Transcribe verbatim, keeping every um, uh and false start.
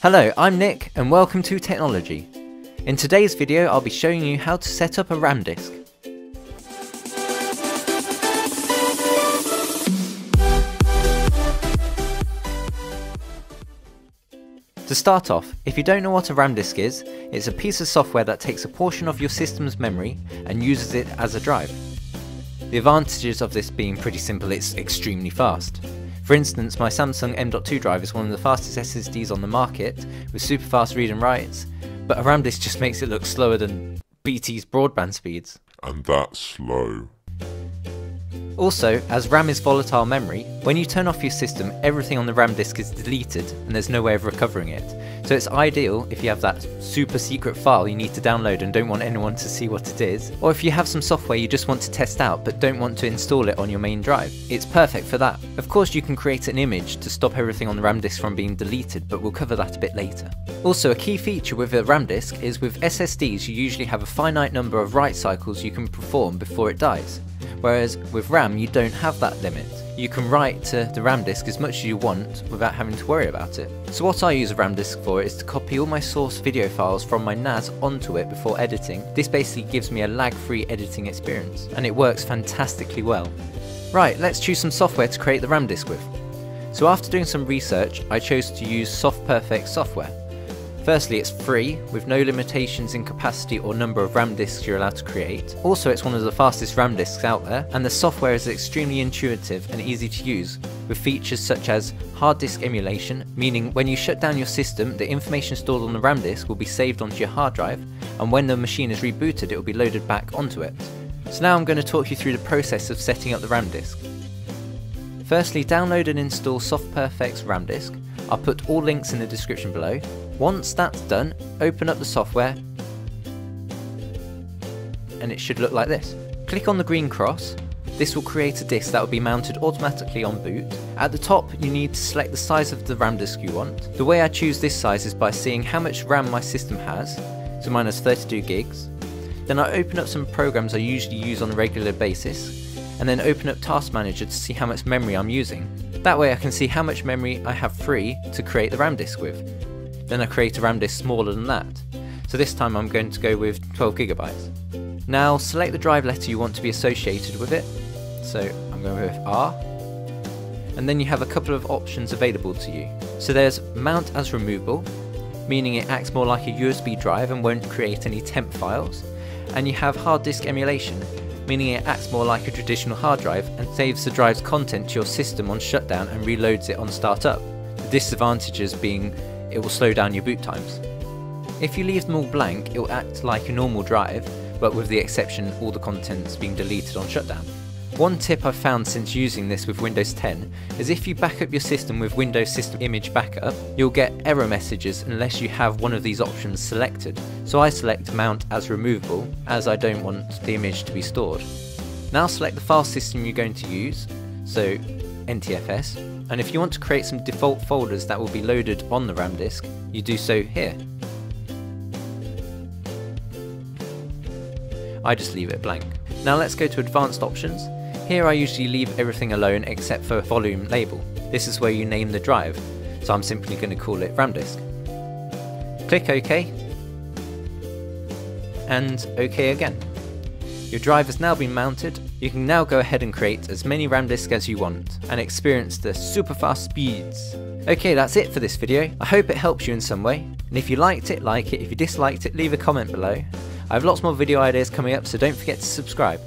Hello, I'm Nick and welcome to Teknowledgy. In today's video I'll be showing you how to set up a RAM disk. To start off, if you don't know what a RAM disk is, it's a piece of software that takes a portion of your system's memory and uses it as a drive. The advantages of this being pretty simple, it's extremely fast. For instance, my Samsung M dot two drive is one of the fastest S S Ds on the market, with super fast read and writes, but a RAM disk just makes it look slower than B T's broadband speeds. And that's slow. Also, as RAM is volatile memory, when you turn off your system, everything on the RAM disk is deleted and there's no way of recovering it. So it's ideal if you have that super secret file you need to download and don't want anyone to see what it is, or if you have some software you just want to test out but don't want to install it on your main drive. It's perfect for that. Of course, you can create an image to stop everything on the RAM disk from being deleted, but we'll cover that a bit later. Also, a key feature with a RAM disk is with S S Ds you usually have a finite number of write cycles you can perform before it dies, whereas with RAM you don't have that limit. You can write to the RAM disk as much as you want without having to worry about it. So what I use a RAM disk for is to copy all my source video files from my N A S onto it before editing. This basically gives me a lag-free editing experience, and it works fantastically well. Right, let's choose some software to create the RAM disk with. So after doing some research, I chose to use SoftPerfect software. Firstly, it's free, with no limitations in capacity or number of RAM disks you're allowed to create. Also, it's one of the fastest RAM disks out there, and the software is extremely intuitive and easy to use, with features such as hard disk emulation, meaning when you shut down your system, the information stored on the RAM disk will be saved onto your hard drive, and when the machine is rebooted, it will be loaded back onto it. So now I'm going to talk you through the process of setting up the RAM disk. Firstly, download and install SoftPerfect's RAM disk. I'll put all links in the description below. Once that's done, open up the software and it should look like this. Click on the green cross. This will create a disk that will be mounted automatically on boot. At the top, you need to select the size of the RAM disk you want. The way I choose this size is by seeing how much RAM my system has, so mine has thirty-two gigs. Then I open up some programs I usually use on a regular basis, and then open up Task Manager to see how much memory I'm using. That way I can see how much memory I have free to create the RAM disk with. Then I create a RAM disk smaller than that. So this time I'm going to go with twelve gigabytes. Now select the drive letter you want to be associated with it. So I'm going with R. And then you have a couple of options available to you. So there's mount as removable, meaning it acts more like a U S B drive and won't create any temp files. And you have hard disk emulation, meaning it acts more like a traditional hard drive and saves the drive's content to your system on shutdown and reloads it on startup. The disadvantages being it will slow down your boot times. If you leave them all blank, it will act like a normal drive, but with the exception all the contents being deleted on shutdown. One tip I've found since using this with Windows ten is if you back up your system with Windows System Image Backup, you'll get error messages unless you have one of these options selected. So I select Mount as Removable, as I don't want the image to be stored. Now select the file system you're going to use, so N T F S. And if you want to create some default folders that will be loaded on the RAM disk, you do so here. I just leave it blank. Now let's go to advanced options. Here I usually leave everything alone except for volume label. This is where you name the drive, so I'm simply going to call it RAM disk. Click OK, and OK again. Your drive has now been mounted. You can now go ahead and create as many RAM disks as you want and experience the super fast speeds. Okay, that's it for this video. I hope it helps you in some way. And if you liked it, like it. If you disliked it, leave a comment below. I have lots more video ideas coming up, so don't forget to subscribe.